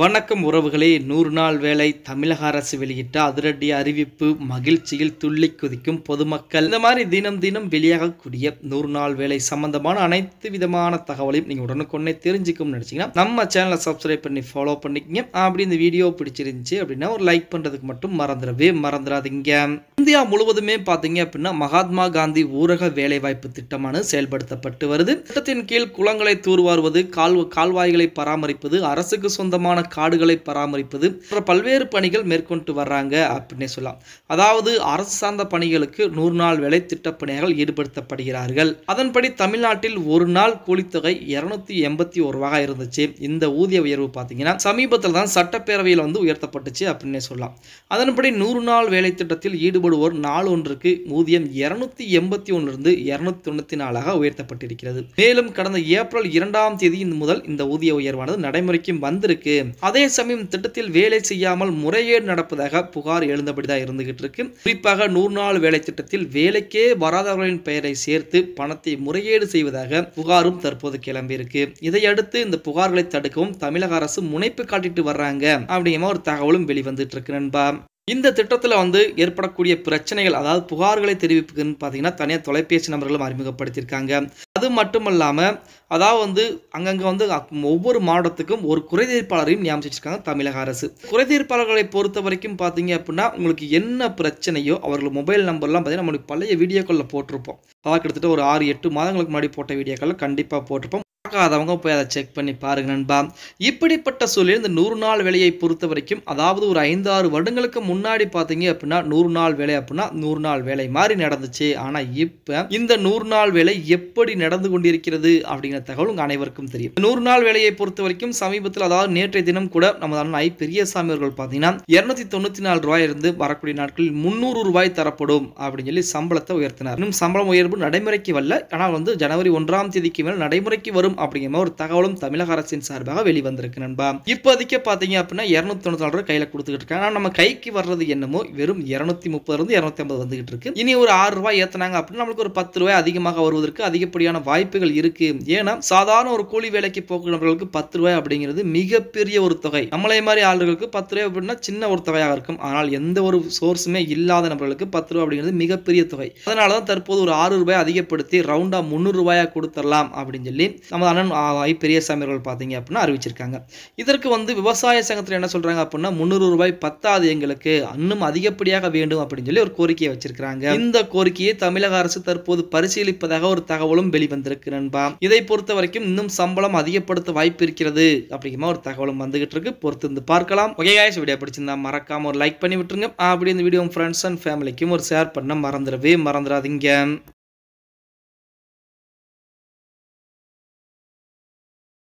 வணக்கம் உறவுகளே, 100 நாள் வேலை தமிழக அரசு வெளியிட்ட அதிரடி அறிவிப்பு மகிழ்ச்சியில் துள்ளி குதிக்கும் பொதுமக்கள். இந்த மாதிரி தினம் தினம் வெளியாகக்கூடிய 100 நாள் வேலை சம்பந்தமான அனைத்து விதமான தகவலையும் நீங்கள் உடனுக்குடனே தெரிஞ்சுக்கணும்னு நினைச்சீங்கன்னா நம்ம சேனலை சப்ஸ்கிரைப் பண்ணி ஃபாலோ பண்ணிக்கங்க. அப்படி இந்த வீடியோ பிடிச்சிருந்துச்சு அப்படின்னா ஒரு லைக் பண்ணுறதுக்கு மட்டும் மறந்துடாதீங்க. இந்தியா முழுவதுமே பார்த்தீங்க அப்படின்னா மகாத்மா காந்தி ஊரக வேலைவாய்ப்பு திட்டமானது செயல்படுத்தப்பட்டு வருது. திட்டத்தின் கீழ் குளங்களை தூர்வாருவது, கால்வாய்களை பராமரிப்பது, அரசுக்கு சொந்தமான காடுகளை பராமரிப்பது பல்வேறு பணிகள் மேற்கொண்டு வர்றாங்க அப்படின்னு சொல்லலாம். அதாவது அரசு சார்ந்த பணிகளுக்கு 100 நாள் வேலை திட்டப்பணியாளர்கள் ஈடுபடுத்தப்படுகிறார்கள். அதன்படி தமிழ்நாட்டில் ஒரு நாள் கூலித்தொகை 281 ரூபாய் இருந்துச்சு. இந்த ஊதிய உயர்வு பார்த்தீங்கன்னா சமீபத்தில் தான் சட்டப்பேரவையில் வந்து உயர்த்தப்பட்டுச்சு அப்படின்னு சொல்லலாம். அதன்படி 100 நாள் வேலை திட்டத்தில் ஈடுபடுவோர் நாள் ஒன்றுக்கு ஊதியம் 281 இருந்து 294ஆக உயர்த்தப்பட்டிருக்கிறது. மேலும் கடந்த ஏப்ரல் 2ஆம் தேதி முதல் இந்த ஊதிய உயர்வானது நடைமுறைக்கு வந்திருக்கு. அதே சமயம் திட்டத்தில் வேலை செய்யாமல் முறையீடு நடப்பதாக புகார் எழுந்தபடிதான் இருந்துகிட்டு இருக்கு. குறிப்பாக 100 நாள் வேலை திட்டத்தில் வேலைக்கே வராதவர்களின் பெயரை சேர்த்து பணத்தை முறையீடு செய்வதாக புகாரும் தற்போது கிளம்பியிருக்கு. இதையடுத்து இந்த புகார்களை தடுக்கவும் தமிழக அரசு முனைப்பு காட்டிட்டு வர்றாங்க அப்படிங்கிற ஒரு தகவலும் வெளிவந்துட்டு இருக்கு நண்பா. இந்த திட்டத்தில் வந்து ஏற்படக்கூடிய பிரச்சனைகள், அதாவது புகார்களை தெரிவிப்புக்குன்னு பார்த்தீங்கன்னா தனியாக தொலைபேசி நம்பர்களும் அறிமுகப்படுத்தியிருக்காங்க. அது மட்டுமல்லாமல் அதாவது வந்து அங்கங்கே வந்து ஒவ்வொரு மாவட்டத்துக்கும் ஒரு குறைதீர்ப்பாளரையும் நியமிச்சிருக்காங்க தமிழக அரசு. குறைதீர்ப்பாளர்களை பொறுத்த வரைக்கும் பார்த்தீங்க அப்படின்னா உங்களுக்கு என்ன பிரச்சனையோ அவர்கள் மொபைல் நம்பர்லாம் பார்த்தீங்கன்னா நம்மளுக்கு பழைய வீடியோக்களில் போட்டிருப்போம். அதாவது கிட்டத்தட்ட ஒரு 6-8 மாதங்களுக்கு முன்னாடி போட்ட வீடியோக்களில் கண்டிப்பாக போட்டிருப்போம். பார்க்காதவங்க போய் அதை செக் பண்ணி பாருங்க நண்பா. இப்படிப்பட்ட சூழலில் இந்த 100 நாள் வேலையை பொறுத்த வரைக்கும் அதாவது ஒரு 5-6 வருடங்களுக்கு முன்னாடி பார்த்தீங்க அப்படின்னா 100 நாள் வேலை அப்படின்னா 100 நாள் வேலை மாதிரி நடந்துச்சு. ஆனால் இப்போ இந்த 100 நாள் வேலை எப்படி நடந்து கொண்டிருக்கிறது அப்படிங்கிற தகவல் உங்கள் அனைவருக்கும் தெரியும். 100 நாள் வேலையை பொறுத்த வரைக்கும் சமீபத்தில் அதாவது நேற்றைய தினம் கூட நமது அண்ணன் ஐ பெரியசாமி அவர்கள் பார்த்தீங்கன்னா 294 ரூபாய் இருந்து வரக்கூடிய நாட்களில் 300 ரூபாய் தரப்படும் அப்படின்னு சொல்லி சம்பளத்தை உயர்த்தினார். இன்னும் சம்பளம் உயர்வு நடைமுறைக்கு வரல. ஆனால் வந்து ஜனவரி 1ஆம் தேதிக்கு மேல் நடைமுறைக்கு வரும் அப்படிங்கிற ஒரு தகவலும் தமிழக அரசின் சார்பாக வெளிவந்திருக்கு நண்பா. இப்போதைக்கு பார்த்தீங்க அப்படின்னா 294 ரூபாய் கையில கொடுத்துக்கிட்டு இருக்காங்க. ஆனால் நம்ம கைக்கு வர்றது என்னமோ வெறும் 230 இருந்து 250 வந்துகிட்டு இருக்கு. இனி ஒரு 6 ரூபாய் ஏற்றினாங்க அப்படின்னா நம்மளுக்கு ஒரு 10 ரூபாய் அதிகமாக வருவதற்கு அதிகப்படியான வாய்ப்புகள் இருக்கு. ஏன்னா சாதாரண ஒரு கூலி வேலைக்கு போக்குறவர்களுக்கு 10 ரூபாய் அப்படிங்கிறது மிகப்பெரிய ஒரு தொகை. நம்மளே மாதிரி ஆளுகளுக்கு 10 ரூபாய் அப்படின்னா சின்ன ஒரு தொகையாக இருக்கும். ஆனால் எந்த ஒரு சோர்ஸுமே இல்லாத நபர்களுக்கு 10 ரூபாய் அப்படிங்கிறது மிகப்பெரிய தொகை. அதனால தான் தற்போது ஒரு 6 ரூபாய் அதிகப்படுத்தி ரவுண்டா 300 ரூபாயா கொடுத்துடலாம் அப்படின்னு சொல்லி நம்ம அண்ணன் ஐ பெரியசாமி அவர்கள் பார்த்தீங்க அப்படின்னா அறிவிச்சிருக்காங்க. இதற்கு வந்து விவசாய சங்கத்தில் என்ன சொல்றாங்க அப்படின்னா 300 ரூபாய் பத்தாது எங்களுக்கு, இன்னும் அதிகப்படியாக வேண்டும் அப்படின்னு சொல்லி ஒரு கோரிக்கையை வச்சிருக்காங்க. இந்த கோரிக்கையை தமிழக அரசு தற்போது பரிசீலிப்பதாக ஒரு தகவலும் வெளிவந்திருக்கு நண்பா. இதை பொறுத்த வரைக்கும் இன்னும் சம்பளம் அதிகப்படுத்த வாய்ப்பு இருக்கிறது அப்படிங்கிற ஒரு தகவலும் வந்துகிட்டு இருக்கு. பொறுத்து வந்து பார்க்கலாம். ஓகே गाइस, வீடியோ பிடிச்சிருந்தா மறக்காம ஒரு லைக் பண்ணி விட்டுருங்க. அப்படி இந்த வீடியோ உங்க ஃப்ரெண்ட்ஸ் அண்ட் ஃபேமிலிக்கும் ஒரு ஷேர் பண்ண மறந்துடாதீங்க.